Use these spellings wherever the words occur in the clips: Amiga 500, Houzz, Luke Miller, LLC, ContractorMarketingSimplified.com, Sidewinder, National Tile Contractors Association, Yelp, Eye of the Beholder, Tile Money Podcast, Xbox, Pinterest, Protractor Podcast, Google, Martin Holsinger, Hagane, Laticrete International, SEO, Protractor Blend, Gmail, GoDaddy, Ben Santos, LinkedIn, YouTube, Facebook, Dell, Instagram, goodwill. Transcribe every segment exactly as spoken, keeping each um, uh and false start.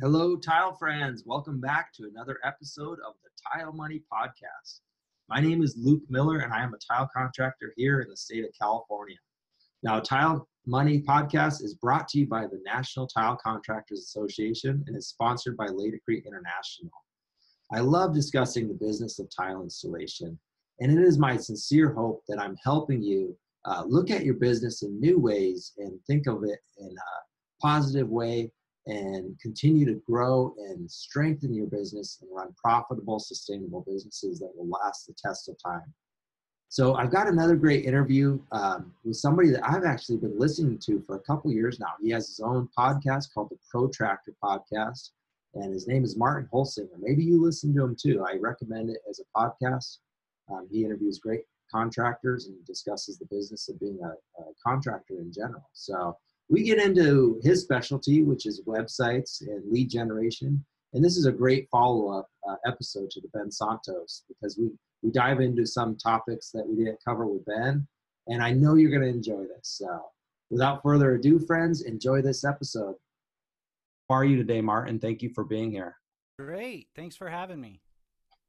Hello, tile friends. Welcome back to another episode of the Tile Money Podcast. My name is Luke Miller, and I am a tile contractor here in the state of California. Now, Tile Money Podcast is brought to you by the National Tile Contractors Association and is sponsored by Laticrete International. I love discussing the business of tile installation, and it is my sincere hope that I'm helping you uh, look at your business in new ways and think of it in a positive way, and continue to grow and strengthen your business and run profitable, sustainable businesses that will last the test of time. So I've got another great interview um, with somebody that I've actually been listening to for a couple years now. He has his own podcast called the Protractor Podcast, and his name is Martin Holsinger. Maybe you listen to him too. I recommend it as a podcast. Um, he interviews great contractors and discusses the business of being a, a contractor in general. So we get into his specialty, which is websites and lead generation. And this is a great follow-up uh, episode to the Ben Santos, because we, we dive into some topics that we didn't cover with Ben. And I know you're going to enjoy this. So without further ado, friends, enjoy this episode. How are you today, Martin? Thank you for being here. Great. Thanks for having me.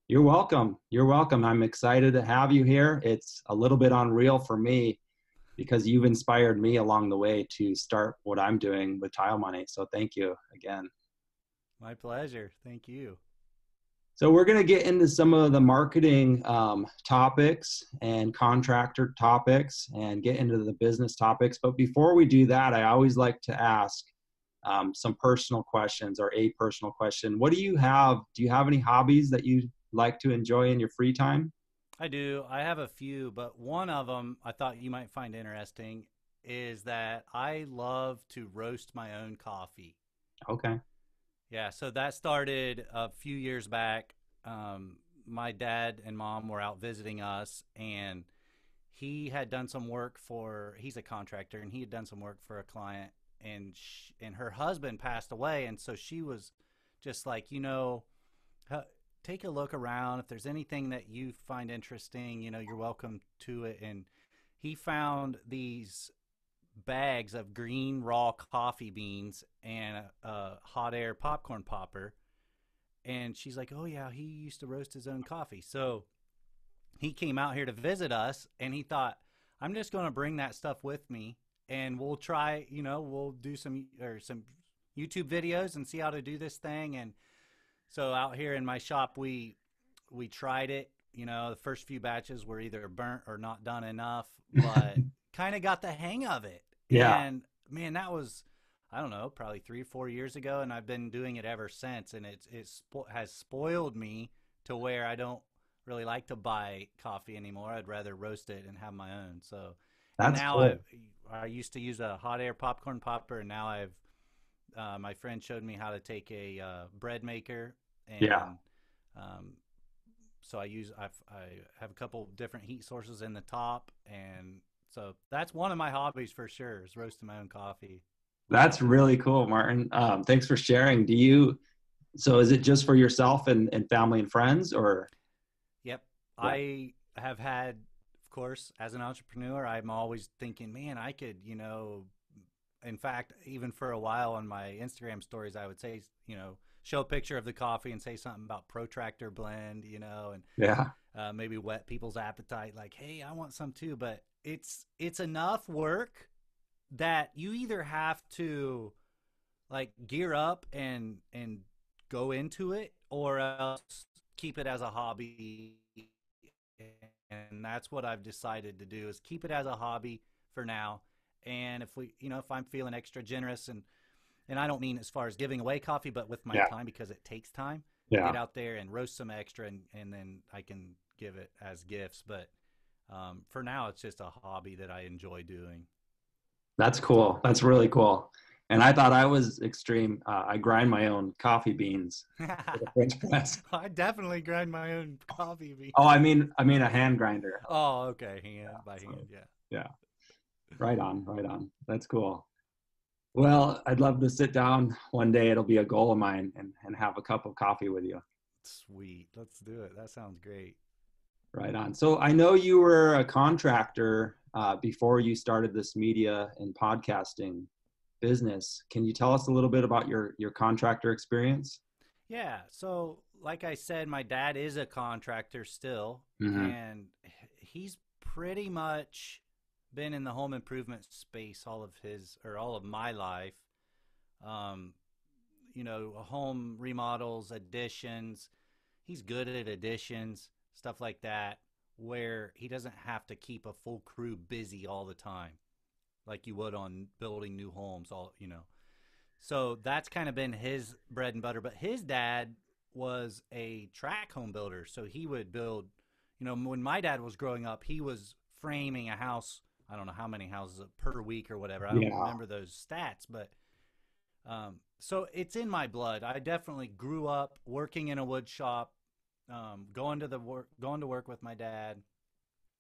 You're welcome. You're welcome. I'm excited to have you here. It's a little bit unreal for me, because you've inspired me along the way to start what I'm doing with Tile Money. So thank you again. My pleasure. Thank you. So we're going to get into some of the marketing um, topics and contractor topics and get into the business topics. But before we do that, I always like to ask um, some personal questions, or a personal question. What do you have? Do you have any hobbies that you like to enjoy in your free time? I do. I have a few, but one of them I thought you might find interesting is that I love to roast my own coffee. Okay. Yeah. So that started a few years back. Um, my dad and mom were out visiting us, and he had done some work for, he's a contractor, and he had done some work for a client, and she, and her husband passed away. And so she was just like, you know, her, take a look around. If there's anything that you find interesting, you know, you're welcome to it. And he found these bags of green raw coffee beans and a, a hot air popcorn popper. And she's like, oh yeah, he used to roast his own coffee. So he came out here to visit us, and he thought, I'm just going to bring that stuff with me, and we'll try, you know, we'll do some, or some YouTube videos and see how to do this thing. And so out here in my shop, we we tried it. You know, the first few batches were either burnt or not done enough, but kind of got the hang of it. Yeah. And man, that was, I don't know, probably three or four years ago, and I've been doing it ever since. And it's it spo- has spoiled me to where I don't really like to buy coffee anymore. I'd rather roast it and have my own. So that's now cool. I, I used to use a hot air popcorn popper, and now I've Uh, my friend showed me how to take a uh, bread maker, and yeah. um, so I use I've, I have a couple different heat sources in the top, and so that's one of my hobbies for sure, is roasting my own coffee. That's really cool, Martin. Um, thanks for sharing. Do you? So is it just for yourself and, and family and friends, or? Yep, what? I have had, of course, as an entrepreneur, I'm always thinking, man, I could, you know. In fact, even for a while on my Instagram stories, I would say, you know, show a picture of the coffee and say something about Protractor Blend, you know, and yeah, uh, maybe whet people's appetite. Like, hey, I want some too. But it's it's enough work that you either have to like gear up and and go into it, or else keep it as a hobby. And that's what I've decided to do, is keep it as a hobby for now. And if we, you know, if I'm feeling extra generous, and, and I don't mean as far as giving away coffee, but with my yeah. time, because it takes time yeah. to get out there and roast some extra, and, and then I can give it as gifts. But um, for now, it's just a hobby that I enjoy doing. That's cool. That's really cool. And I thought I was extreme. Uh, I grind my own coffee beans. French press. I definitely grind my own coffee beans. Oh, I mean, I mean a hand grinder. Oh, okay. Hand yeah, by so, hand. Yeah. Yeah. Right on, right on. That's cool. Well, I'd love to sit down one day. It'll be a goal of mine, and, and have a cup of coffee with you. Sweet. Let's do it. That sounds great. Right on. So I know you were a contractor uh, before you started this media and podcasting business. Can you tell us a little bit about your, your contractor experience? Yeah. So like I said, my dad is a contractor still, mm-hmm. and he's pretty much been in the home improvement space all of his, or all of my life. Um, you know, home remodels, additions, he's good at additions, stuff like that, where he doesn't have to keep a full crew busy all the time, like you would on building new homes, all, you know. So that's kind of been his bread and butter. But his dad was a track home builder. So he would build, you know, when my dad was growing up, he was framing a house. I don't know how many houses per week or whatever. I don't yeah. remember those stats, but um, so it's in my blood. I definitely grew up working in a wood shop, um, going to the work, going to work with my dad.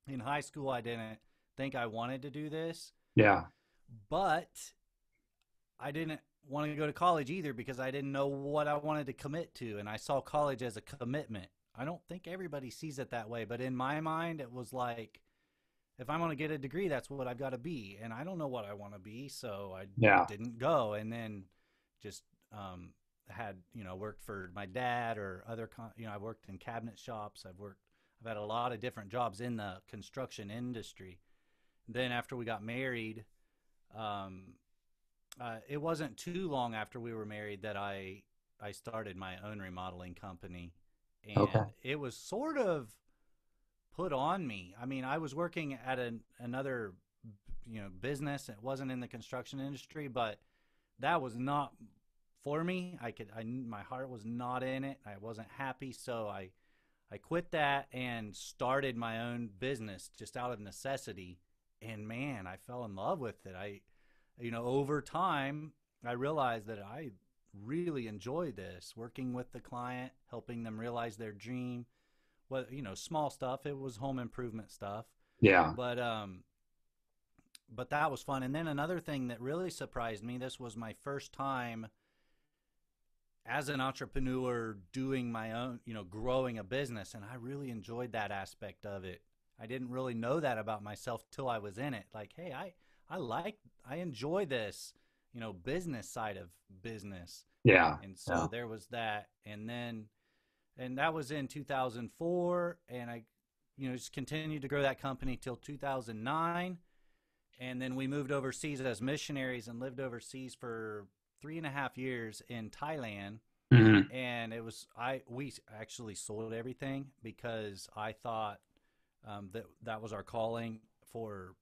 In high school, I didn't think I wanted to do this. Yeah. But I didn't want to go to college either because I didn't know what I wanted to commit to. And I saw college as a commitment. I don't think everybody sees it that way, but in my mind, it was like, if I want to get a degree, that's what I've got to be. And I don't know what I want to be. So I yeah. didn't go. And then just, um, had, you know, worked for my dad or other, con- you know, I worked in cabinet shops. I've worked, I've had a lot of different jobs in the construction industry. Then after we got married, um, uh, it wasn't too long after we were married that I, I started my own remodeling company, and okay. it was sort of put on me. I mean, I was working at an, another, you know, business. It wasn't in the construction industry, but that was not for me. I could, I, my heart was not in it. I wasn't happy. So I, I quit that and started my own business just out of necessity. And man, I fell in love with it. I, you know, over time, I realized that I really enjoyed this, working with the client, helping them realize their dream. Well, you know, small stuff. It was home improvement stuff. Yeah. But, um, but that was fun. And then another thing that really surprised me, this was my first time as an entrepreneur doing my own, you know, growing a business. And I really enjoyed that aspect of it. I didn't really know that about myself till I was in it. Like, hey, I, I like, I enjoy this, you know, business side of business. Yeah. And so yeah. there was that. And then, and that was in two thousand four. And I, you know, just continued to grow that company till two thousand nine. And then we moved overseas as missionaries and lived overseas for three and a half years in Thailand. Mm-hmm. And it was, I, we actually sold everything because I thought, Um, that that was our calling for,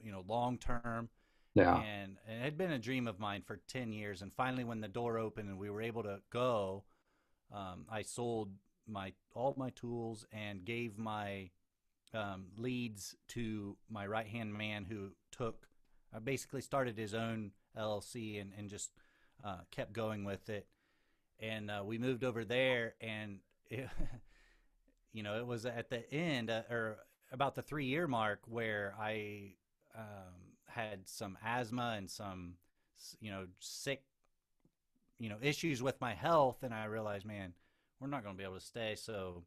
you know, long term. Yeah. And, and it had been a dream of mine for ten years. And finally, when the door opened and we were able to go, um, I sold my all my tools and gave my um, leads to my right hand man, who took uh, basically started his own L L C and and just uh, kept going with it. And uh, we moved over there, and it, you know, it was at the end uh, or about the three year mark where I um, had some asthma and some, you know, sick, you know, issues with my health. And I realized, man, we're not going to be able to stay. So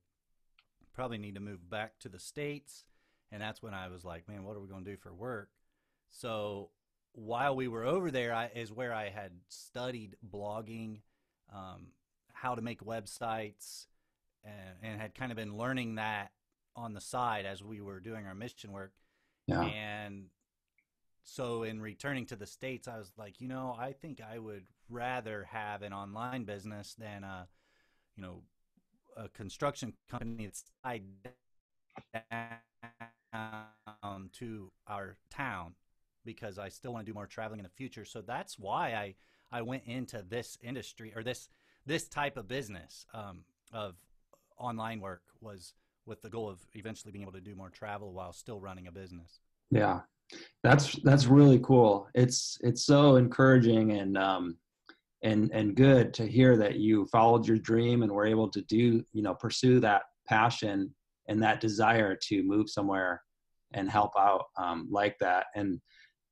probably need to move back to the States. And that's when I was like, man, what are we going to do for work? So while we were over there, I, is where I had studied blogging, um, how to make websites, and had kind of been learning that on the side as we were doing our mission work. Yeah. And so in returning to the States, I was like, you know, I think I would rather have an online business than a, you know, a construction company that's tied down to our town, because I still want to do more traveling in the future. So that's why I, I went into this industry, or this, this type of business, um, of online work, was with the goal of eventually being able to do more travel while still running a business. Yeah. That's, that's really cool. It's, it's so encouraging and, um, and, and good to hear that you followed your dream and were able to do, you know, pursue that passion and that desire to move somewhere and help out, um, like that. And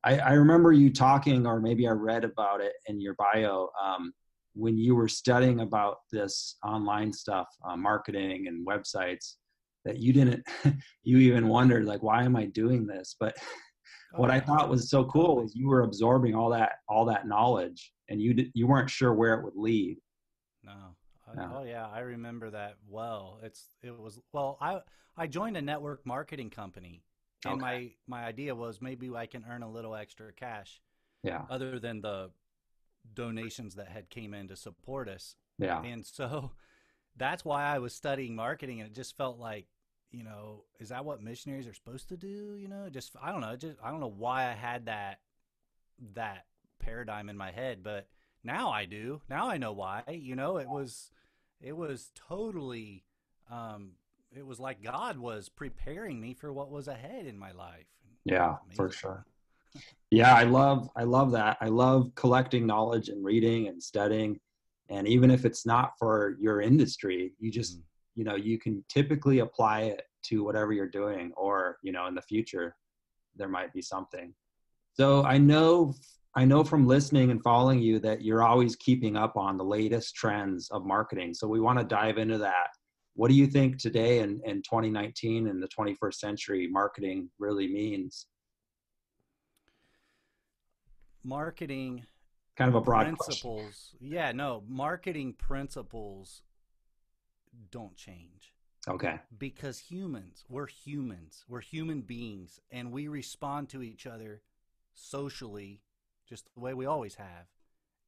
I, I remember you talking, or maybe I read about it in your bio, um, when you were studying about this online stuff, uh, marketing and websites, that you didn't, you even wondered like, why am I doing this? But Oh, what I thought was so cool is you were absorbing all that all that knowledge, and you d- you weren't sure where it would lead. No. Oh yeah, I remember that well. It's it was well. I I joined a network marketing company, and okay. my my idea was maybe I can earn a little extra cash. Yeah. Other than the donations that had came in to support us. Yeah. And so that's why I was studying marketing, and it just felt like, you know, is that what missionaries are supposed to do? You know, just I don't know. Just I don't know why I had that that paradigm in my head, but now I do. Now I know why. You know, it was. It was totally, um, it was like God was preparing me for what was ahead in my life. Yeah, for sure. Yeah, I love, I love that. I love collecting knowledge and reading and studying. And even if it's not for your industry, you just, you know, you can typically apply it to whatever you're doing, or, you know, in the future, there might be something. So I know I know from listening and following you that you're always keeping up on the latest trends of marketing. So we want to dive into that. What do you think today in, in twenty nineteen and the twenty-first century marketing really means? Marketing. Kind of a broad principles. Question. Yeah, no, marketing principles don't change. Okay. Because humans, we're humans, we're human beings, and we respond to each other socially, just the way we always have.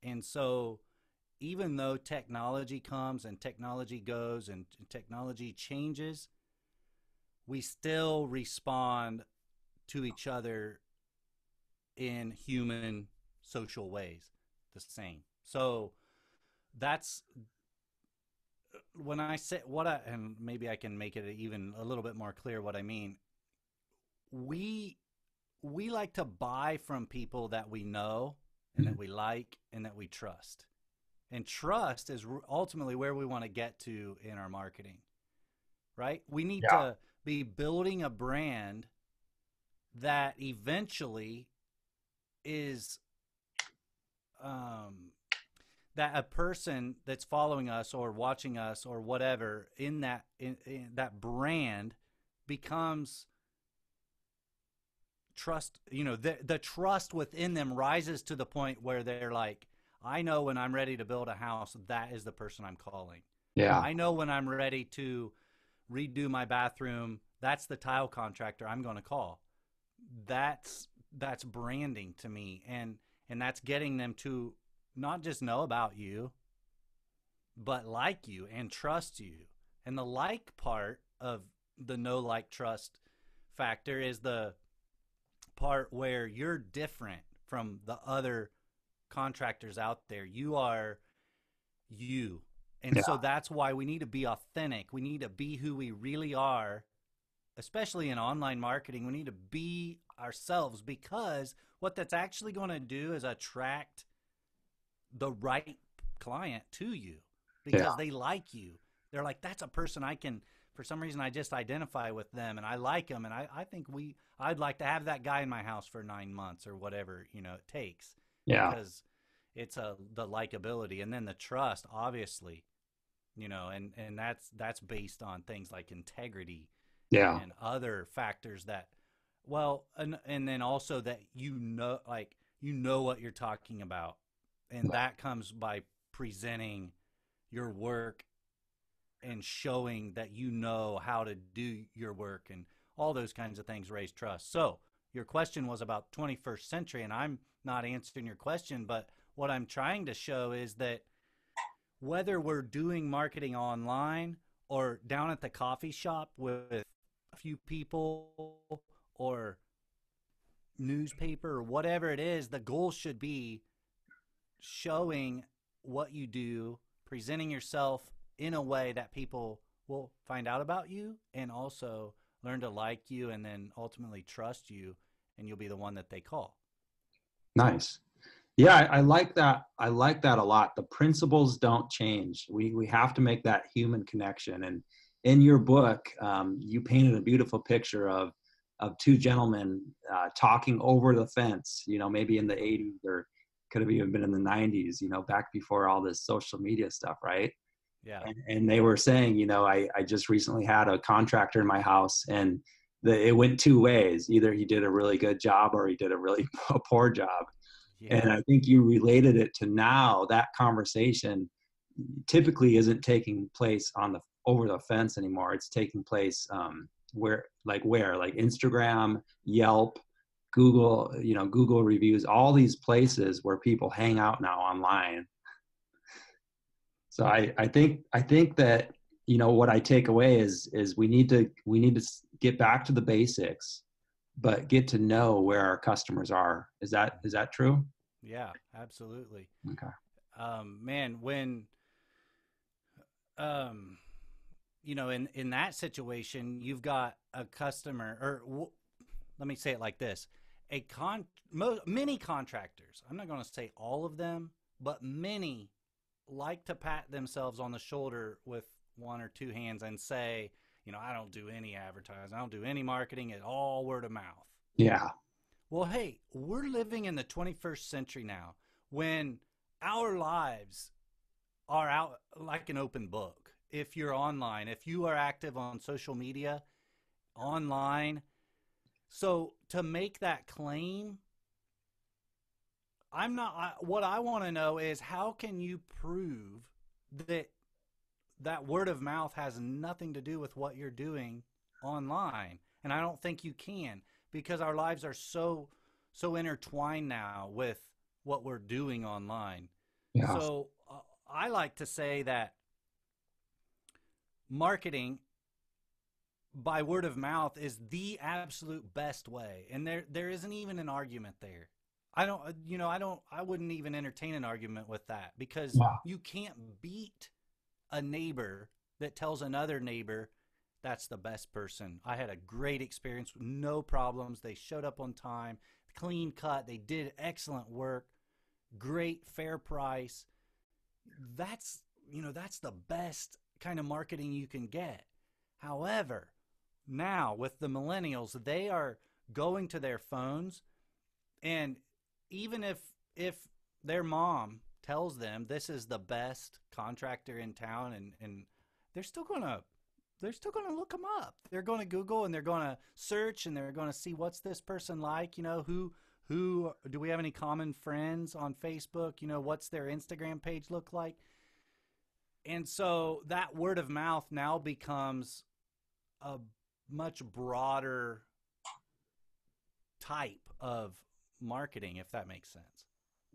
And so even though technology comes and technology goes and technology changes, we still respond to each other in human social ways the same. So that's when I say what I, and maybe I can make it even a little bit more clear what I mean. We We like to buy from people that we know and that we like and that we trust. And trust is ultimately where we want to get to in our marketing, right? We need yeah. to be building a brand that eventually is um, that a person that's following us or watching us or whatever in that in, in that brand becomes trust, you know, the the trust within them rises to the point where they're like, I know when I'm ready to build a house, that is the person I'm calling. Yeah. I know when I'm ready to redo my bathroom, that's the tile contractor I'm going to call. That's, that's branding to me. And, and that's getting them to not just know about you, but like you and trust you. And the like part of the know, like, trust factor is the part where you're different from the other contractors out there. You are you. And yeah. so that's why we need to be authentic. We need to be who we really are, especially in online marketing. We need to be ourselves, because what that's actually going to do is attract the right client to you, because yeah. they like you. They're like, that's a person I can, for some reason, I just identify with them and I like them. And I, I think we, I'd like to have that guy in my house for nine months or whatever, you know, it takes. Yeah. Because it's a, the likability, and then the trust, obviously, you know, and, and that's, that's based on things like integrity yeah. and other factors that, well, and, and then also that, you know, like, you know what you're talking about, and yeah. that comes by presenting your work and showing that you know how to do your work, and all those kinds of things raise trust. So your question was about twenty-first century, and I'm not answering your question, but what I'm trying to show is that whether we're doing marketing online or down at the coffee shop with a few people or newspaper or whatever it is, the goal should be showing what you do, presenting yourself in a way that people will find out about you and also learn to like you, and then ultimately trust you, and you'll be the one that they call. Nice. Yeah, I, I like that. I like that a lot. The principles don't change. We we have to make that human connection. And in your book, um, you painted a beautiful picture of of two gentlemen uh, talking over the fence, you know, maybe in the eighties, or could have even been in the nineties, you know, back before all this social media stuff, right? Yeah. And, and they were saying, you know, I, I just recently had a contractor in my house, and the, it went two ways. Either he did a really good job or he did a really a poor job. Yeah. And I think you related it to now, that conversation typically isn't taking place on the, over the fence anymore. It's taking place um, where, like where, like Instagram, Yelp, Google, you know, Google reviews, all these places where people hang out now online. So I, I think, I think that, you know, what I take away is, is we need to, we need to get back to the basics, but get to know where our customers are. Is that, is that true? Yeah, absolutely. Okay. Um, man, when, um, you know, in, in that situation, you've got a customer, or w let me say it like this, a con, mo many contractors, I'm not going to say all of them, but many like to pat themselves on the shoulder with one or two hands and say, you know, I don't do any advertising. I don't do any marketing at all, word of mouth. Yeah. Well, hey, we're living in the twenty-first century now when our lives are out like an open book. If you're online, if you are active on social media, online. So to make that claim, I'm not, I, what I want to know is how can you prove that that word of mouth has nothing to do with what you're doing online? And I don't think you can, because our lives are so, so intertwined now with what we're doing online. Yeah. So uh, I like to say that marketing by word of mouth is the absolute best way. And there, there isn't even an argument there. I don't, you know, I don't, I wouldn't even entertain an argument with that, because wow. you can't beat a neighbor that tells another neighbor that's the best person. I had a great experience with no problems. They showed up on time, clean cut. They did excellent work, great fair price. That's, you know, that's the best kind of marketing you can get. However, now with the millennials, they are going to their phones, and even if, if their mom tells them this is the best contractor in town, and, and they're still going to, they're still going to look them up. They're going to Google, and they're going to search, and they're going to see what's this person like, you know, who, who do we have any common friends on Facebook? You know, what's their Instagram page look like? And so that word of mouth now becomes a much broader type of marketing, if that makes sense.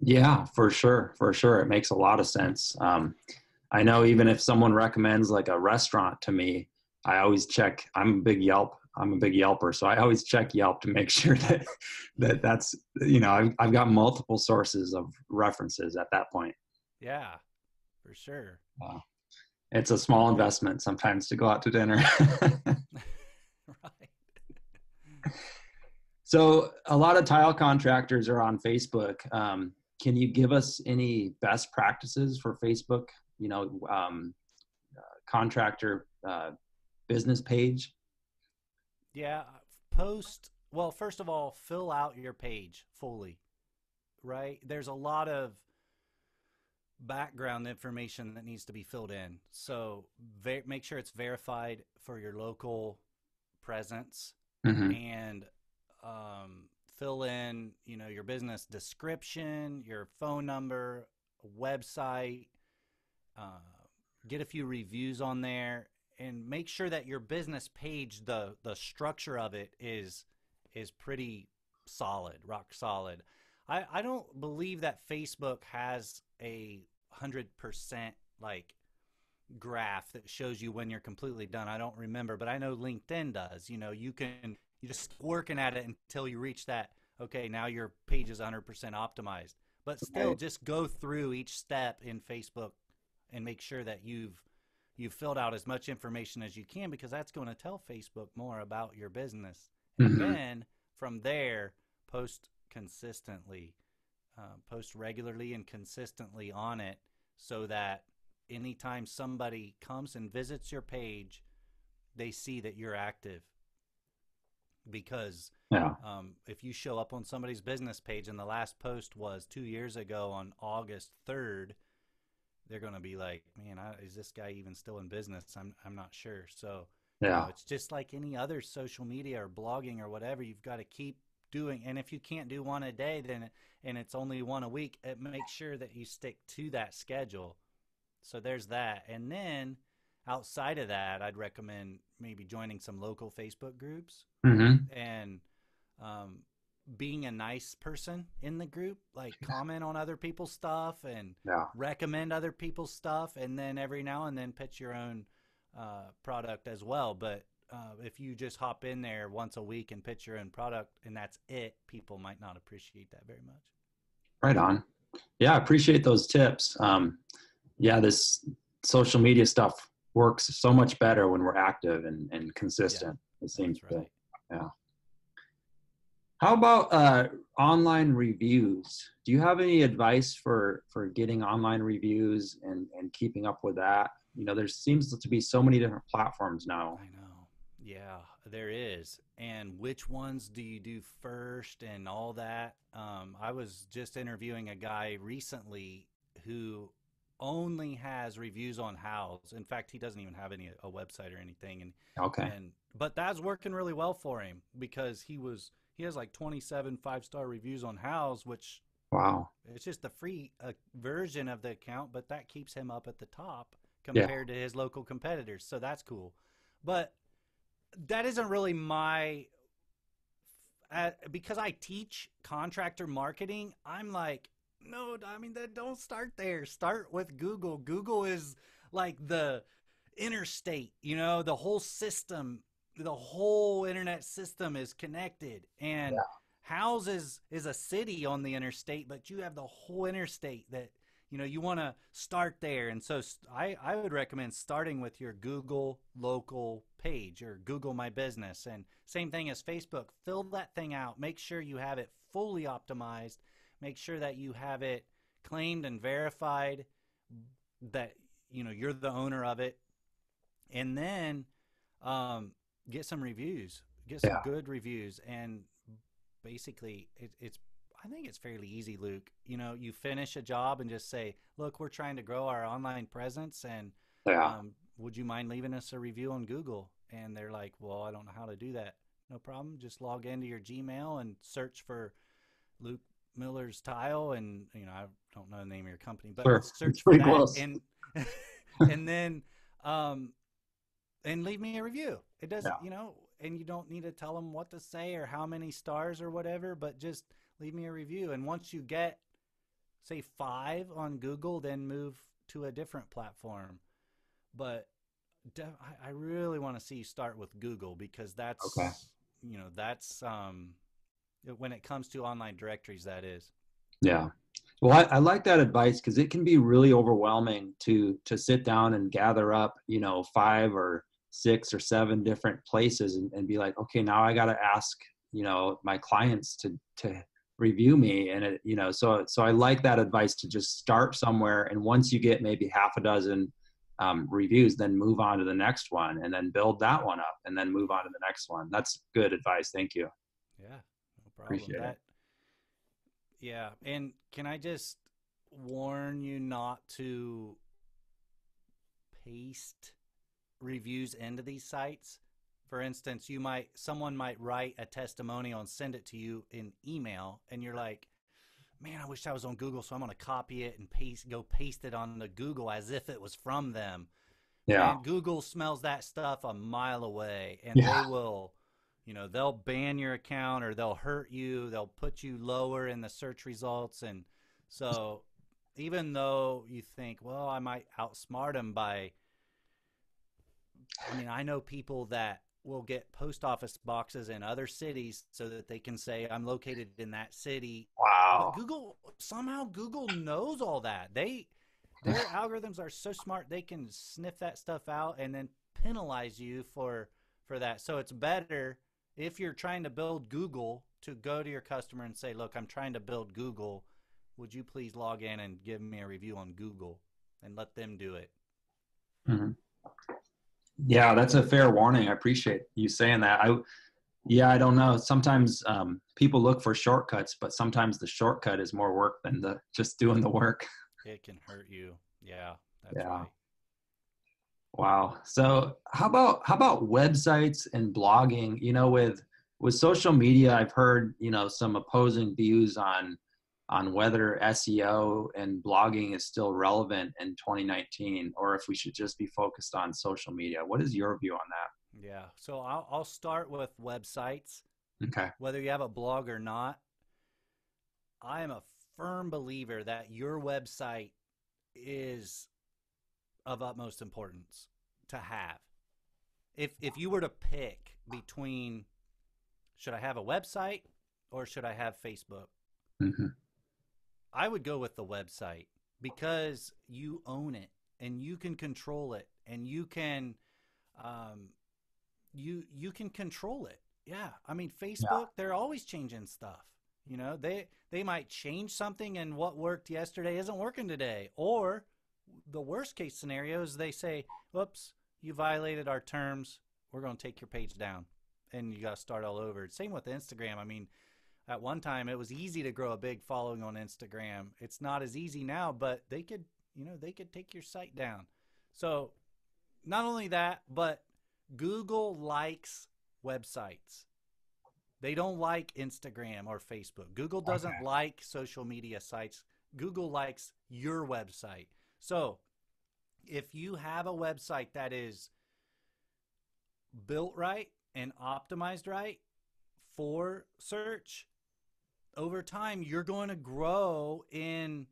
Yeah, for sure. For sure. It makes a lot of sense. Um, I know even if someone recommends like a restaurant to me, I always check, I'm a big Yelp, I'm a big Yelper. So I always check Yelp to make sure that, that that's, you know, I've, I've got multiple sources of references at that point. Yeah, for sure. Wow. It's a small investment sometimes to go out to dinner. Right. So a lot of tile contractors are on Facebook. Um, can you give us any best practices for Facebook, you know, um, uh, contractor uh, business page? Yeah, post, well, first of all, fill out your page fully, right? There's a lot of background information that needs to be filled in. So ver- make sure it's verified for your local presence. Mm-hmm. And um, fill in, you know, your business description, your phone number, website, uh, get a few reviews on there, and make sure that your business page, the, the structure of it is, is pretty solid, rock solid. I, I don't believe that Facebook has a hundred percent like graph that shows you when you're completely done. I don't remember, but I know LinkedIn does. You know, you can, you're just working at it until you reach that, okay, now your page is one hundred percent optimized. But still, just go through each step in Facebook and make sure that you've you've filled out as much information as you can, because that's going to tell Facebook more about your business. Mm-hmm. And then from there, post consistently, uh, post regularly and consistently on it, so that anytime somebody comes and visits your page, they see that you're active. Because yeah. um, if you show up on somebody's business page and the last post was two years ago on August third, they're going to be like, man, I, is this guy even still in business? I'm, I'm not sure. So Yeah. You know, it's just like any other social media or blogging or whatever. You've got to keep doing, and if you can't do one a day, then and it's only one a week, it make sure that you stick to that schedule. So there's that. And then outside of that, I'd recommend maybe joining some local Facebook groups mm-hmm. and um, being a nice person in the group, like comment on other people's stuff and yeah. recommend other people's stuff. And then every now and then pitch your own uh, product as well. But uh, if you just hop in there once a week and pitch your own product and that's it, people might not appreciate that very much. Right on. Yeah. I appreciate those tips. Um, yeah, this social media stuff works so much better when we're active and, and consistent. Yeah, it seems right. Good. Yeah. How about uh, online reviews? Do you have any advice for, for getting online reviews and, and keeping up with that? You know, there seems to be so many different platforms now. I know. Yeah, there is. And which ones do you do first and all that? Um, I was just interviewing a guy recently who only has reviews on Houzz. In fact, he doesn't even have any a website or anything. And, okay. And, but that's working really well for him because he was – he has like twenty-seven five-star reviews on Houzz, which wow, it's just the free uh, version of the account, but that keeps him up at the top compared yeah. to his local competitors. So that's cool. But that isn't really my, uh, because I teach contractor marketing, I'm like, no, I mean, don't start there. Start with Google. Google is like the interstate, you know, the whole system. The whole internet system is connected, and yeah. Houzz is, is a city on the interstate, but you have the whole interstate that, you know, you want to start there. And so st- I, I would recommend starting with your Google local page or Google My Business, and same thing as Facebook, fill that thing out, make sure you have it fully optimized, make sure that you have it claimed and verified that, you know, you're the owner of it. And then, um, get some reviews, get some yeah. good reviews. And basically it, it's, I think it's fairly easy, Luke. You know, you finish a job and just say, look, we're trying to grow our online presence. And yeah. um, would you mind leaving us a review on Google? And they're like, well, I don't know how to do that. No problem. Just log into your Gmail and search for Luke Miller's Tile. And, you know, I don't know the name of your company, but sure. search for that. Close. And, and then, um, and leave me a review. It doesn't, yeah. you know, and you don't need to tell them what to say or how many stars or whatever, but just leave me a review. And once you get, say, five on Google, then move to a different platform. But def- I really want to see you start with Google because that's, okay. you know, that's um, when it comes to online directories, that is. Yeah. Well, I, I like that advice because it can be really overwhelming to to sit down and gather up, you know, five or six or seven different places and, and be like, okay, now I got to ask, you know, my clients to, to review me. And it, you know, so, so I like that advice to just start somewhere. And once you get maybe half a dozen um, reviews, then move on to the next one and then build that one up and then move on to the next one. That's good advice. Thank you. Yeah. No problem. Appreciate that, it. Yeah. And can I just warn you not to paste reviews into these sites? For instance, you might someone might write a testimonial and send it to you in email, and you're like, man, I wish I was on Google, so I'm gonna copy it and paste go paste it on the Google as if it was from them. Yeah. And Google smells that stuff a mile away, and yeah. they will, you know, they'll ban your account or they'll hurt you, they'll put you lower in the search results. And so even though you think, well, I might outsmart them by I mean, I know people that will get post office boxes in other cities so that they can say I'm located in that city. Wow. But Google somehow Google knows all that. They their algorithms are so smart they can sniff that stuff out and then penalize you for for that. So it's better if you're trying to build Google to go to your customer and say, "Look, I'm trying to build Google. Would you please log in and give me a review on Google?" and let them do it. Mm-hmm. Yeah, that's a fair warning. I appreciate you saying that. I, yeah, I don't know. Sometimes um, people look for shortcuts, but sometimes the shortcut is more work than the just doing the work. It can hurt you. Yeah, that's yeah. right. Wow. So how about how about websites and blogging? You know, with with social media, I've heard, you know, some opposing views on on whether S E O and blogging is still relevant in twenty nineteen, or if we should just be focused on social media. What is your view on that? Yeah. So I'll, I'll start with websites. Okay. Whether you have a blog or not, I am a firm believer that your website is of utmost importance to have. If if you were to pick between, should I have a website or should I have Facebook? Mm-hmm. I would go with the website, because you own it and you can control it, and you can, um, you you can control it. Yeah, I mean, Facebook, yeah. They're always changing stuff. You know, they they might change something, and what worked yesterday isn't working today. Or the worst case scenario is they say, "Whoops, you violated our terms. We're going to take your page down, and you got to start all over." Same with Instagram. I mean, at one time it was easy to grow a big following on Instagram. It's not as easy now, but they could, you know, they could take your site down. So not only that, but Google likes websites. They don't like Instagram or Facebook. Google doesn't okay. like social media sites. Google likes your website. So if you have a website that is built right and optimized right for search, over time you're going to grow in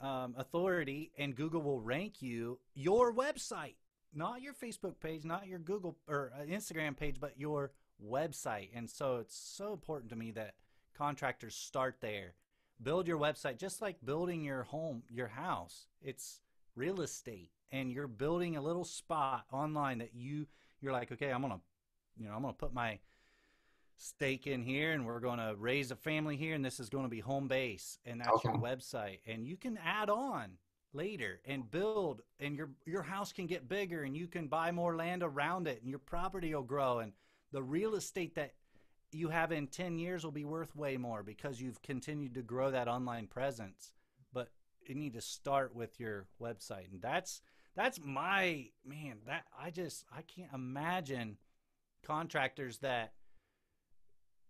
um, authority, and Google will rank you, your website, not your Facebook page, not your Google or Instagram page, but your website. And so it's so important to me that contractors start there. Build your website, just like building your home, your house. It's real estate, and you're building a little spot online that you you're like, okay, I'm gonna, you know, I'm gonna put my stake in here, and we're gonna raise a family here, and this is gonna be home base, and that's okay. your website. And you can add on later and build, and your your house can get bigger, and you can buy more land around it, and your property will grow, and the real estate that you have in ten years will be worth way more because you've continued to grow that online presence. But you need to start with your website. And that's, that's my, man, that I just, I can't imagine contractors that,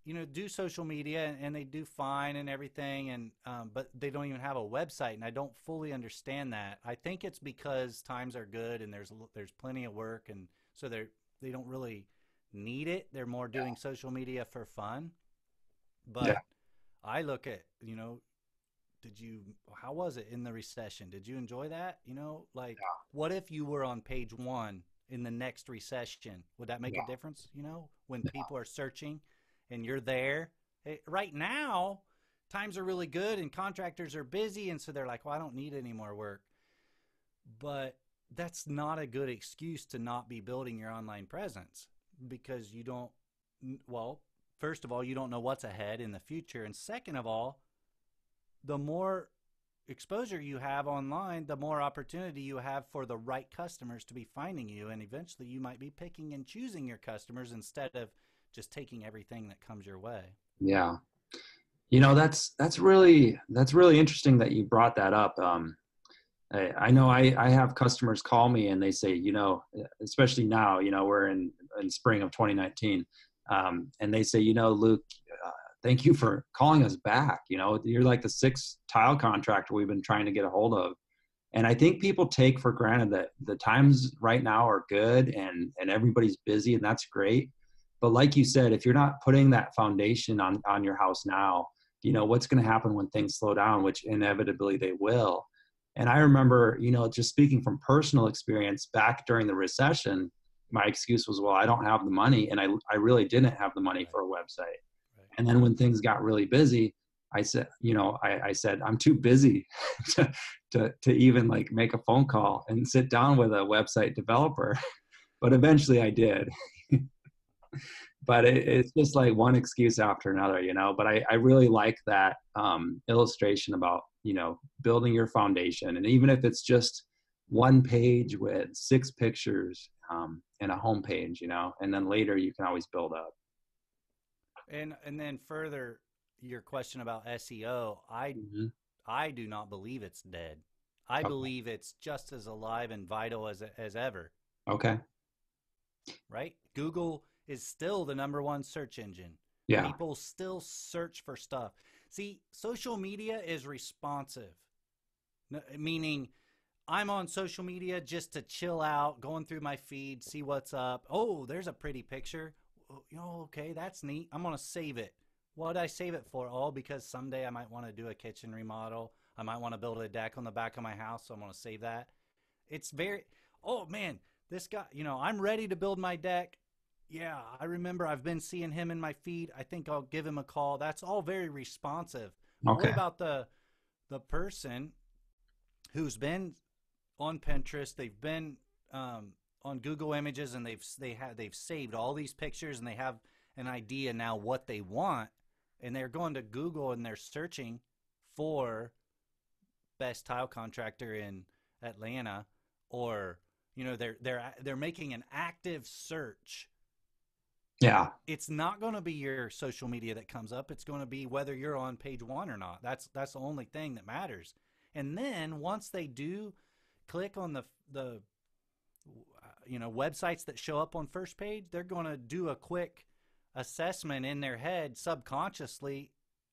you know, do social media and, and they do fine and everything. And, um, but they don't even have a website, and I don't fully understand that. I think it's because times are good and there's, there's plenty of work. And so they're, they don't really need it. They're more doing yeah. social media for fun. But yeah. I look at, you know, did you, how was it in the recession? Did you enjoy that? You know, like yeah. what if you were on page one in the next recession? Would that make yeah. a difference? You know, when yeah. people are searching and you're there it, right now, times are really good and contractors are busy. And so they're like, well, I don't need any more work, but that's not a good excuse to not be building your online presence. Because you don't, well, first of all, you don't know what's ahead in the future. And second of all, the more exposure you have online, the more opportunity you have for the right customers to be finding you. And eventually you might be picking and choosing your customers instead of just taking everything that comes your way. Yeah. You know, that's, that's really, that's really interesting that you brought that up. Um, I know I, I have customers call me and they say, you know, especially now, you know, we're in, in spring of twenty nineteen. Um, and they say, you know, Luke, uh, thank you for calling us back. You know, you're like the sixth tile contractor we've been trying to get a hold of. And I think people take for granted that the times right now are good and, and everybody's busy, and that's great. But like you said, if you're not putting that foundation on, on your house now, you know, what's going to happen when things slow down, which inevitably they will. And I remember, you know, just speaking from personal experience back during the recession, my excuse was, well, I don't have the money. And I, I really didn't have the money right. for a website. Right. And then when things got really busy, I said, you know, I, I said, I'm too busy to, to, to even like make a phone call and sit down with a website developer. But eventually I did. But it, it's just like one excuse after another, you know, but I, I really like that um, illustration about, you know, building your foundation. And even if it's just one page with six pictures um, and a home page, you know, and then later you can always build up. And, and then further your question about S E O, I, mm-hmm. I do not believe it's dead. I okay. believe it's just as alive and vital as as ever. Okay. Right? Google is still the number one search engine. Yeah. People still search for stuff. See, social media is responsive, meaning I'm on social media just to chill out, going through my feed, see what's up. Oh, there's a pretty picture. Oh, okay, that's neat. I'm going to save it. What did I save it for? All because someday I might want to do a kitchen remodel. I might want to build a deck on the back of my house, so I'm going to save that. It's very, oh, man, this guy, you know, I'm ready to build my deck. Yeah, I remember I've been seeing him in my feed. I think I'll give him a call. That's all very responsive. Okay. What about the the person who's been on Pinterest, they've been um, on Google Images, and they've they have they've saved all these pictures, and they have an idea now what they want, and they're going to Google and they're searching for best tile contractor in Atlanta, or you know they're they're they're making an active search. Yeah. It's not going to be your social media that comes up. It's going to be whether you're on page one or not. That's that's the only thing that matters. And then once they do click on the the you know websites that show up on first page, they're going to do a quick assessment in their head subconsciously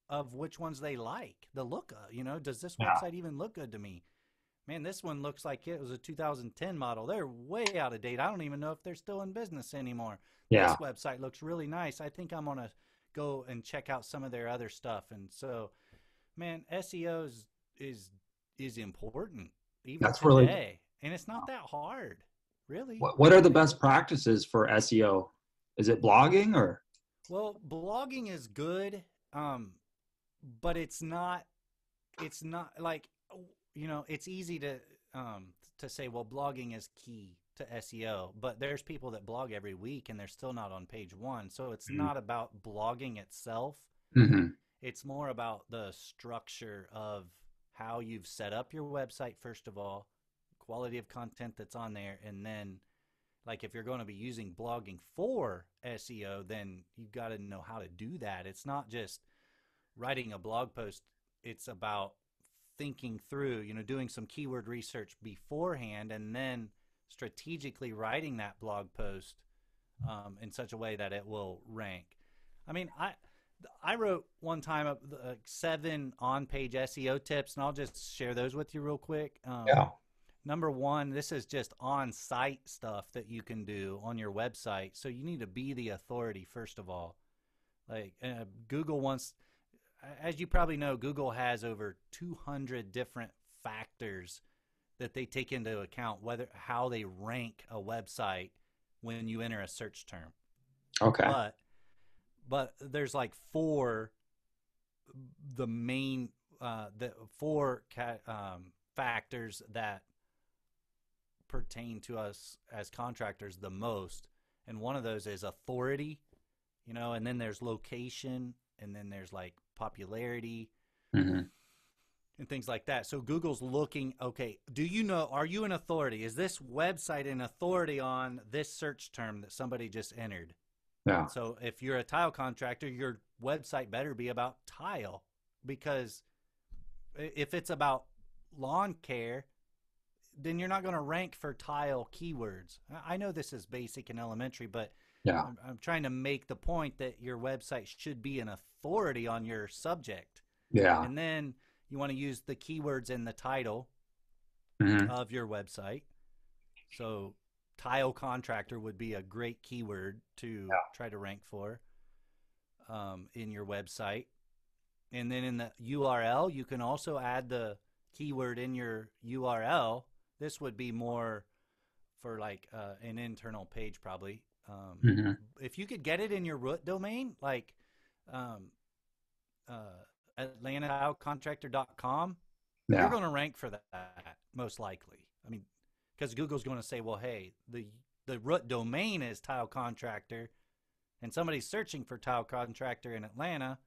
of which ones they like. The look, of, you know, does this yeah. website even look good to me? Man, this one looks like it was a two thousand ten model. They're way out of date. I don't even know if they're still in business anymore. Yeah. This website looks really nice. I think I'm going to go and check out some of their other stuff. And so, man, S E O is is, is important even That's today. Really, and it's not that hard, really. What, what are the best practices for S E O? Is it blogging or? Well, blogging is good, um, but it's not, it's not like, you know, it's easy to um, to say, well, blogging is key to S E O, but there's people that blog every week and they're still not on page one. So it's mm-hmm. not about blogging itself. Mm-hmm. It's more about the structure of how you've set up your website, first of all, quality of content that's on there. And then, like, if you're going to be using blogging for S E O, then you've got to know how to do that. It's not just writing a blog post. It's about thinking through, you know, doing some keyword research beforehand and then strategically writing that blog post um, in such a way that it will rank. I mean, I I wrote one time uh, seven on-page S E O tips, and I'll just share those with you real quick. Um, yeah. Number one, this is just on-site stuff that you can do on your website. So you need to be the authority, first of all. Like uh, Google wants... As you probably know, Google has over two hundred different factors that they take into account, whether how they rank a website when you enter a search term. Okay. But, but there's like four, the main, uh, the four ca- um, factors that pertain to us as contractors the most. And one of those is authority, you know, and then there's location, and then there's like popularity mm-hmm. and things like that. So Google's looking, okay, do you know, are you an authority? Is this website an authority on this search term that somebody just entered? Yeah. And so if you're a tile contractor, your website better be about tile, because if it's about lawn care, then you're not going to rank for tile keywords. I know this is basic and elementary, but yeah, I'm, I'm trying to make the point that your website should be an authority on your subject. Yeah. And then you want to use the keywords in the title mm-hmm. of your website. So tile contractor would be a great keyword to yeah. try to rank for um, in your website. And then in the U R L, you can also add the keyword in your U R L. This would be more for like uh, an internal page probably. Um, mm-hmm. If you could get it in your root domain, like um, uh, Atlanta Tile Contractor dot com, yeah. you're going to rank for that most likely. I mean, because Google's going to say, well, hey, the the root domain is tile contractor, and somebody's searching for tile contractor in Atlanta.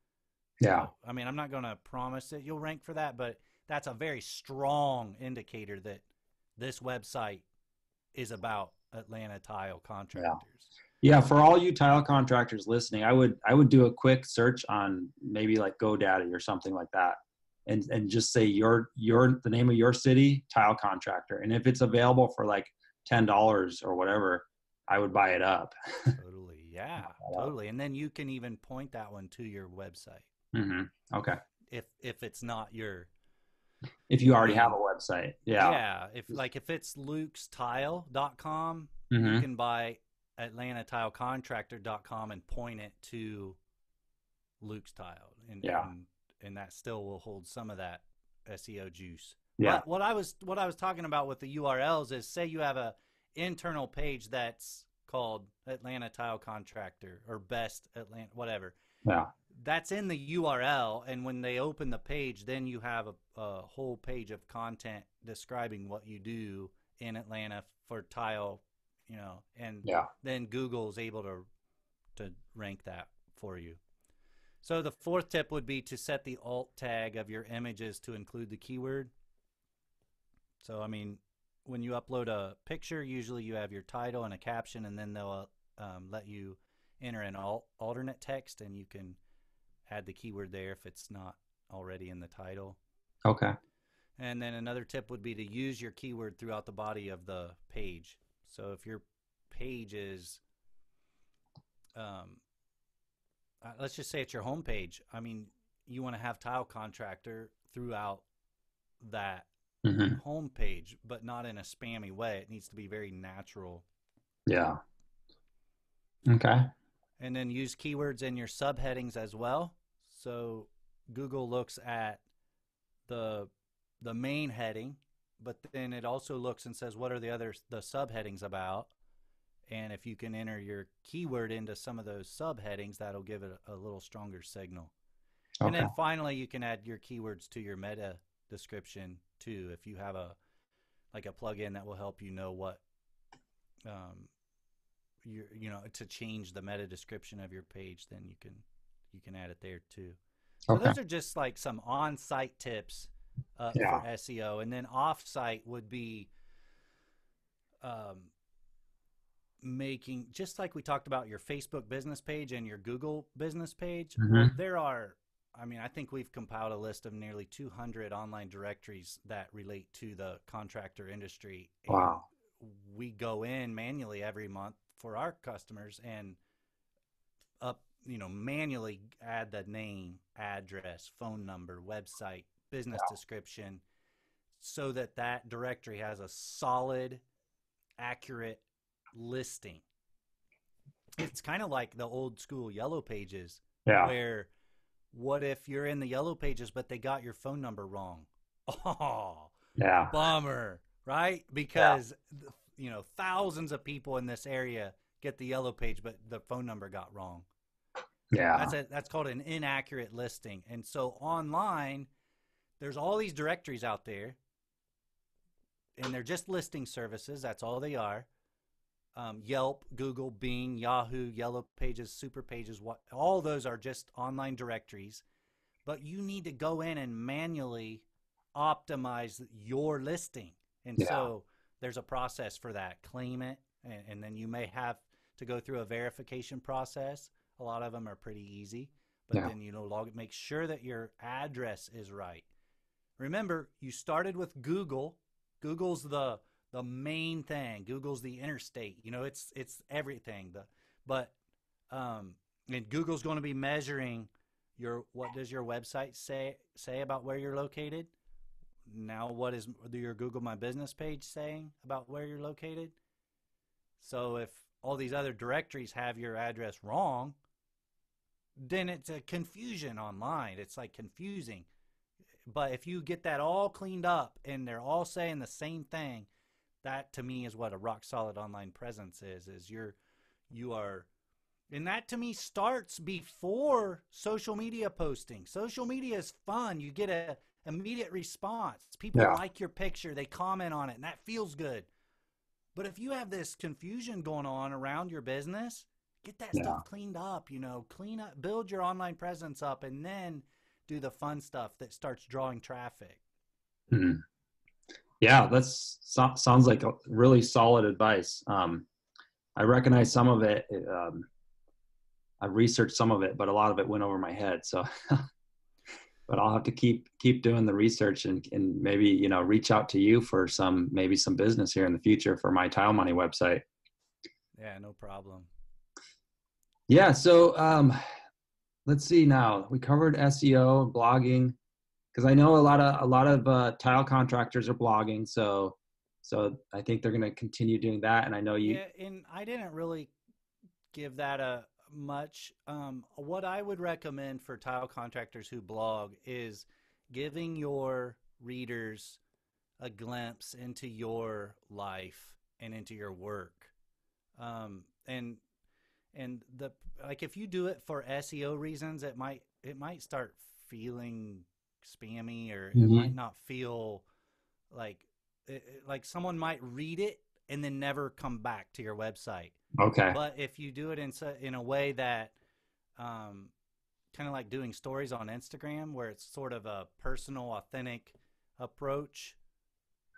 Yeah. So, I mean, I'm not going to promise that you'll rank for that, but that's a very strong indicator that this website is about Atlanta tile contractors. Yeah. yeah, for all you tile contractors listening, I would I would do a quick search on maybe like GoDaddy or something like that, and and just say your your the name of your city, tile contractor. And if it's available for like ten dollars or whatever, I would buy it up. Totally. Yeah, totally. And then you can even point that one to your website. Mm-hmm. Okay. If, if it's not your, if you already have a website. Yeah. Yeah. If like, if it's Luke's Tile dot com, mm-hmm. you can buy Atlanta Tile Contractor dot com and point it to Luke's Tile. And, yeah. and, and that still will hold some of that S E O juice. Yeah. But what I was, what I was talking about with the U R Ls is, say you have a internal page that's called Atlanta Tile Contractor or Best Atlanta, whatever. Yeah. That's in the U R L, and when they open the page, then you have a, a whole page of content describing what you do in Atlanta for tile, you know, and yeah. then Google's able to to rank that for you. So the fourth tip would be to set the alt tag of your images to include the keyword. So, I mean, when you upload a picture, usually you have your title and a caption, and then they'll um, let you enter an alt alternate text, and you can add the keyword there if it's not already in the title. Okay. And then another tip would be to use your keyword throughout the body of the page. So if your page is, um, uh, let's just say it's your homepage. I mean, you want to have tile contractor throughout that mm-hmm. homepage, but not in a spammy way. It needs to be very natural. Yeah. Okay. And then use keywords in your subheadings as well. So Google looks at the the main heading, but then it also looks and says, what are the other the subheadings about? And if you can enter your keyword into some of those subheadings, that'll give it a, a little stronger signal. Okay. And then finally, you can add your keywords to your meta description too, if you have a like a plugin that will help you know what um, you you know, to change the meta description of your page, then you can, you can add it there too. So okay. those are just like some on-site tips uh, yeah. for S E O. And then off-site would be um, making, just like we talked about your Facebook business page and your Google business page, mm-hmm. there are, I mean, I think we've compiled a list of nearly two hundred online directories that relate to the contractor industry. Wow. And we go in manually every month for our customers and up, you know, manually add the name, address, phone number, website, business yeah. description, so that that directory has a solid, accurate listing. It's kind of like the old school yellow pages yeah. where what if you're in the yellow pages, but they got your phone number wrong? Oh, yeah. Bummer, right? Because yeah. you know, thousands of people in this area get the yellow page, but the phone number got wrong. Yeah. That's a, that's called an inaccurate listing. And so online, there's all these directories out there, and they're just listing services. That's all they are. Um, Yelp, Google, Bing, Yahoo, Yellow Pages, Super Pages, what, all those are just online directories, but you need to go in and manually optimize your listing. And yeah. so there's a process for that. Claim it, and, and then you may have to go through a verification process. A lot of them are pretty easy, but yeah. then you know, log it. Make sure that your address is right. Remember, you started with Google. Google's the the main thing. Google's the interstate. You know, it's it's everything. The but um, and Google's going to be measuring your what does your website say say about where you're located. Now, what is your Google My Business page saying about where you're located? So if all these other directories have your address wrong, then it's a confusion online. It's like confusing. But if you get that all cleaned up and they're all saying the same thing, that to me is what a rock solid online presence is, is you're, you are, and that to me starts before social media posting. Social media is fun. You get a immediate response. People yeah. like your picture. They comment on it, and that feels good. But if you have this confusion going on around your business, get that yeah. stuff cleaned up, you know, clean up, build your online presence up, and then do the fun stuff that starts drawing traffic. Mm-hmm. Yeah, that's so, sounds like a really solid advice. Um, I recognize some of it. Um, I researched some of it, but a lot of it went over my head. So but I'll have to keep keep doing the research and, and maybe, you know, reach out to you for some, maybe some business here in the future for my Tile Money website. Yeah, no problem. Yeah. So um, let's see now, we covered S E O and blogging, because I know a lot of, a lot of uh, tile contractors are blogging. So, so I think they're going to continue doing that. And I know you, yeah, and I didn't really give that a, much. Um, what I would recommend for tile contractors who blog is giving your readers a glimpse into your life and into your work. Um, and, and the, like, if you do it for S E O reasons, it might, it might start feeling spammy, or mm-hmm. it might not feel like, it, like someone might read it and then never come back to your website. Okay. But if you do it in in a way that, um, kind of like doing stories on Instagram, where it's sort of a personal, authentic approach.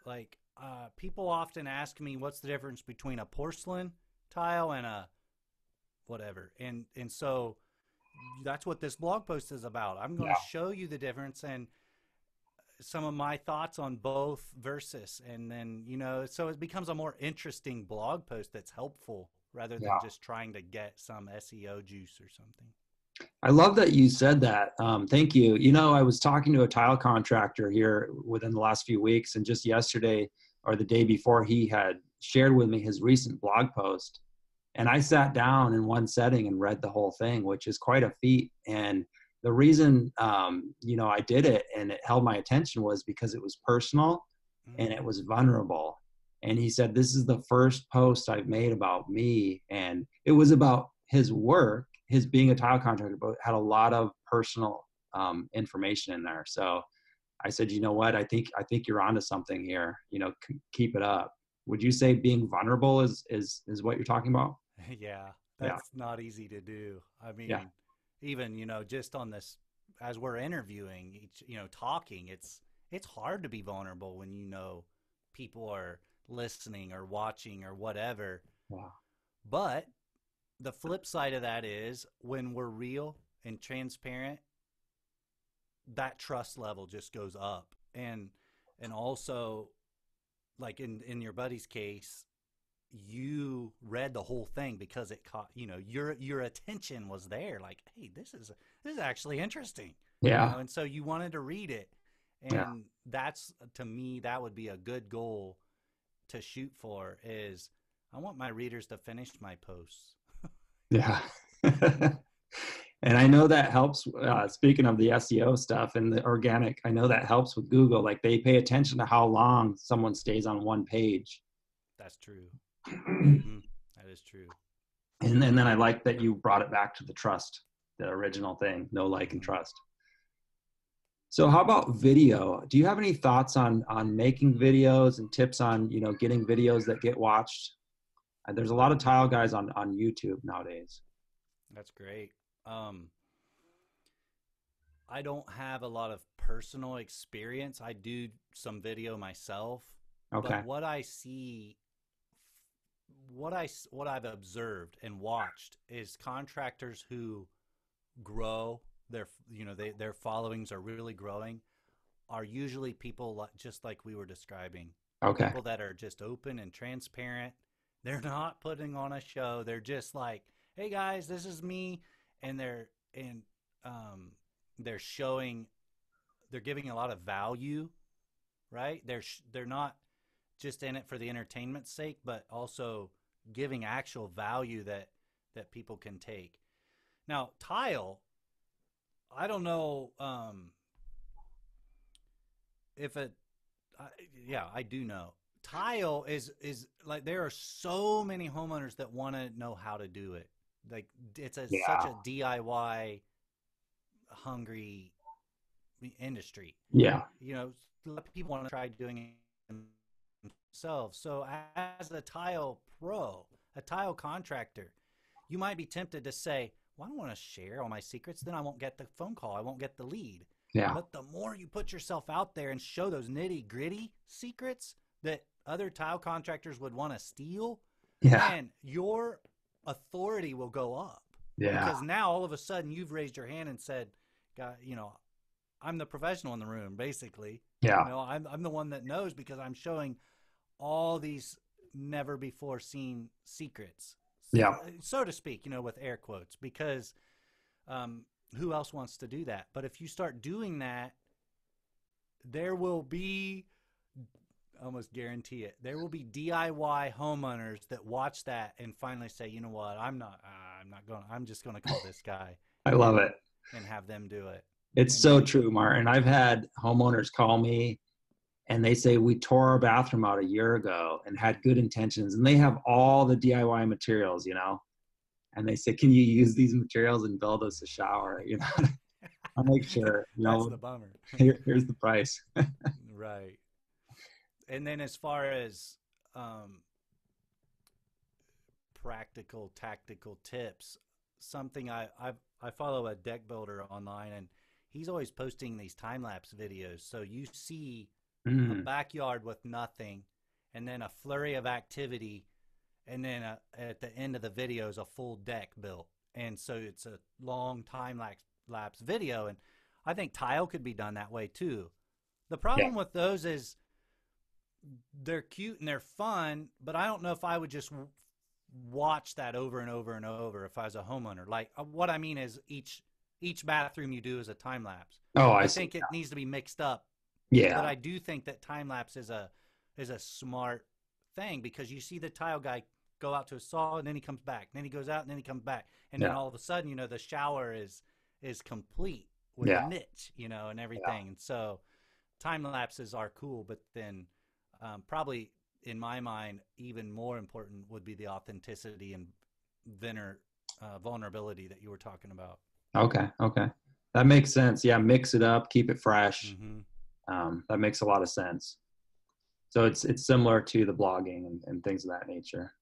Like, uh, people often ask me, what's the difference between a porcelain tile and a whatever? And, and so that's what this blog post is about. I'm going to yeah. show you the difference and some of my thoughts on both versus, and then, you know, so it becomes a more interesting blog post that's helpful, rather than yeah. just trying to get some S E O juice or something. I love that you said that. Um, thank you. You know, I was talking to a tile contractor here within the last few weeks, and just yesterday or the day before, he had shared with me his recent blog post, and I sat down in one setting and read the whole thing, which is quite a feat. And the reason, um, you know, I did it and it held my attention was because it was personal and it was vulnerable. And he said, this is the first post I've made about me. And it was about his work, his being a tile contractor, but had a lot of personal um, information in there. So I said, you know what, I think, I think you're onto something here, you know, c- keep it up. Would you say being vulnerable is, is, is what you're talking about? Yeah. That's yeah. not easy to do. I mean, yeah. even, you know, just on this, as we're interviewing each, you know, talking, it's, it's hard to be vulnerable when, you know, people are listening or watching or whatever. Wow. But the flip side of that is when we're real and transparent, that trust level just goes up. And, and also like in, in your buddy's case, you read the whole thing because it caught, you know, your, your attention was there. Like, hey, this is, this is actually interesting. Yeah. You know? And so you wanted to read it. And yeah. that's, to me, that would be a good goal to shoot for, is I want my readers to finish my posts. yeah. And I know that helps, uh, speaking of the S E O stuff and the organic, I know that helps with Google. Like, they pay attention to how long someone stays on one page. That's true. Mm-hmm. That is true. And, and then I like that you brought it back to the trust, the original thing, no like and trust. So how about video? Do you have any thoughts on, on making videos and tips on, you know, getting videos that get watched? There's a lot of tile guys on, on YouTube nowadays. That's great. Um, I don't have a lot of personal experience. I do some video myself. Okay. But what I see What I what I've observed and watched is contractors who grow their you know they, their followings are really growing are usually people like, just like we were describing. Okay. People that are just open and transparent. They're not putting on a show. They're just like, hey guys, this is me, and they're and um they're showing they're giving a lot of value, right? They're they're not just in it for the entertainment's sake, but also giving actual value that, that people can take. Now, tile, I don't know um, if it, I, yeah, I do know. Tile is, is like, there are so many homeowners that want to know how to do it. Like, it's a, yeah. such a D I Y hungry industry. Yeah. You know, a lot of people want to try doing it themselves. So as a tile pro, a tile contractor, you might be tempted to say, well, I don't want to share all my secrets. Then I won't get the phone call. I won't get the lead. Yeah. But the more you put yourself out there and show those nitty gritty secrets that other tile contractors would want to steal, yeah. then your authority will go up. Yeah. Because now all of a sudden you've raised your hand and said, God, you know, I'm the professional in the room, basically. Yeah. You know, I'm, I'm the one that knows because I'm showing all these never before seen secrets. So, yeah. So to speak, you know, with air quotes, because um, who else wants to do that? But if you start doing that, there will be, almost guarantee it, there will be D I Y homeowners that watch that and finally say, you know what, I'm not, uh, I'm not going, I'm just going to call this guy. I love it. And have them do it. It's so true, Martin. I've had homeowners call me and they say, we tore our bathroom out a year ago and had good intentions. And they have all the D I Y materials, you know, and they say, can you use these materials and build us a shower? You know, I'll make sure. You know, that's the bummer. Here, here's the price. Right. And then as far as um, practical, tactical tips, something I, I, I follow a deck builder online, and he's always posting these time-lapse videos. So you see mm. a backyard with nothing and then a flurry of activity. And then a, at the end of the video is a full deck built. And so it's a long time-lapse video. And I think tile could be done that way too. The problem yeah. with those is they're cute and they're fun, but I don't know if I would just watch that over and over and over if I was a homeowner. Like what I mean is each each bathroom you do is a time lapse. Oh, I, I think see. it needs to be mixed up. Yeah. But I do think that time lapse is a is a smart thing because you see the tile guy go out to a saw and then he comes back. And then he goes out and then he comes back. And yeah. then all of a sudden, you know, the shower is is complete with yeah. a niche, you know, and everything. Yeah. And so time lapses are cool, but then um, probably in my mind, even more important would be the authenticity and vener, uh, vulnerability that you were talking about. Okay. Okay. That makes sense. Yeah. Mix it up, keep it fresh. Mm-hmm. Um, that makes a lot of sense. So it's, it's similar to the blogging and, and things of that nature.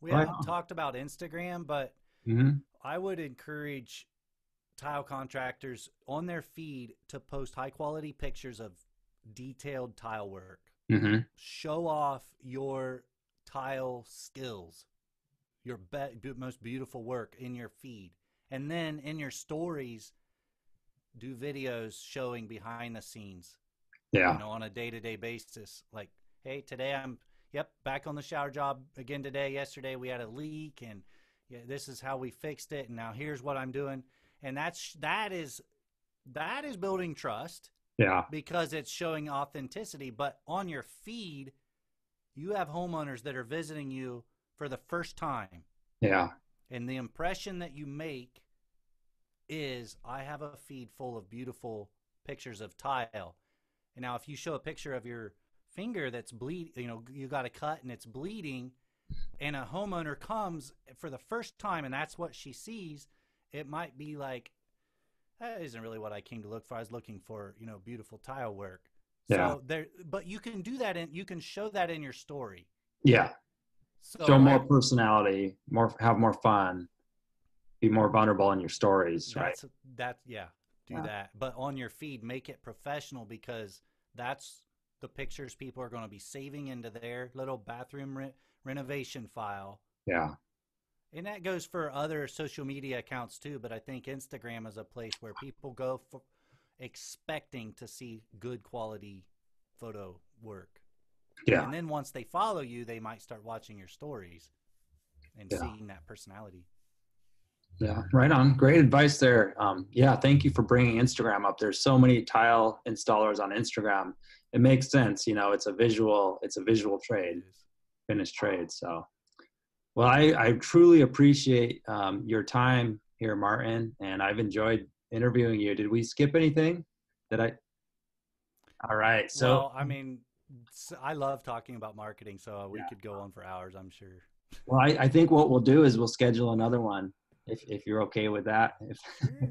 We right haven't on. talked about Instagram, but mm-hmm. I would encourage tile contractors on their feed to post high quality pictures of detailed tile work. Mm-hmm. Show off your tile skills, your be- most beautiful work in your feed. And then in your stories, do videos showing behind the scenes. Yeah. You know, on a day-to-day basis. Like, hey, today I'm, yep, back on the shower job again today. Yesterday we had a leak and yeah, this is how we fixed it. And now here's what I'm doing. And that's, that is, that is building trust. Yeah, because it's showing authenticity. But on your feed, you have homeowners that are visiting you for the first time. Yeah. And the impression that you make is, I have a feed full of beautiful pictures of tile. And now if you show a picture of your finger that's bleeding, you know, you got a cut and it's bleeding, and a homeowner comes for the first time and that's what she sees, it might be like, that isn't really what I came to look for. I was looking for, you know, beautiful tile work. So yeah. there, but you can do that and you can show that in your story. Yeah. So show more I, personality, more, have more fun, be more vulnerable in your stories. That's, right. That's yeah. Do yeah. that. But on your feed, make it professional because that's the pictures people are going to be saving into their little bathroom re- renovation file. Yeah. And that goes for other social media accounts too, but I think Instagram is a place where people go for expecting to see good quality photo work. Yeah. And then once they follow you, they might start watching your stories and yeah. seeing that personality. Yeah, right on. Great advice there. Um, yeah, thank you for bringing Instagram up. There's so many tile installers on Instagram. It makes sense, you know, it's a visual, it's a visual trade, finished trade, so. Well, I, I truly appreciate um, your time here, Martin, and I've enjoyed interviewing you. Did we skip anything? Did I? All right. So, well, I mean, I love talking about marketing, so we yeah. could go on for hours, I'm sure. Well, I, I think what we'll do is we'll schedule another one if if you're okay with that. If, sure.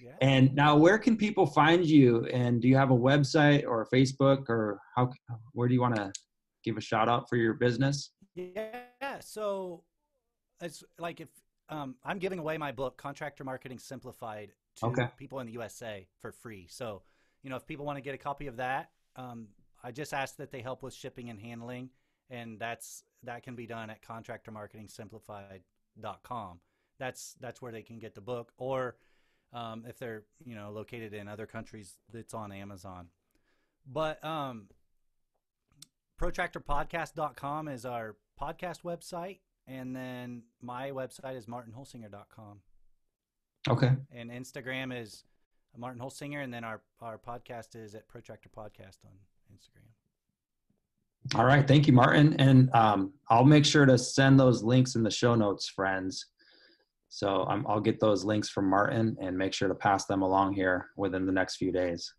yeah. And now, where can people find you? And do you have a website or Facebook, or how? Where do you want to give a shout out for your business? Yeah. So it's like if um, I'm giving away my book, Contractor Marketing Simplified, to okay. people in the U S A for free. So, you know, if people want to get a copy of that, um, I just ask that they help with shipping and handling. And that's that can be done at Contractor Marketing Simplified dot com. That's that's where they can get the book. Or Um, if they're, you know, located in other countries, it's on Amazon. But um, protractor podcast dot com is our podcast website. And then my website is martin holsinger dot com. Okay. And Instagram is Martin Holsinger. And then our, our podcast is at Protractor Podcast on Instagram. All right. Thank you, Martin. And um, I'll make sure to send those links in the show notes, friends. So um, I'll get those links from Martin and make sure to pass them along here within the next few days.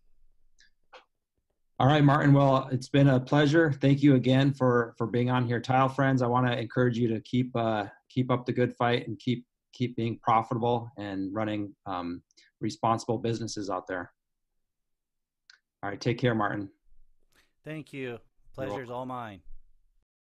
All right, Martin. Well, it's been a pleasure. Thank you again for, for being on here. Tile friends, I want to encourage you to keep, uh, keep up the good fight and keep, keep being profitable and running um, responsible businesses out there. All right. Take care, Martin. Thank you. Pleasure's all mine.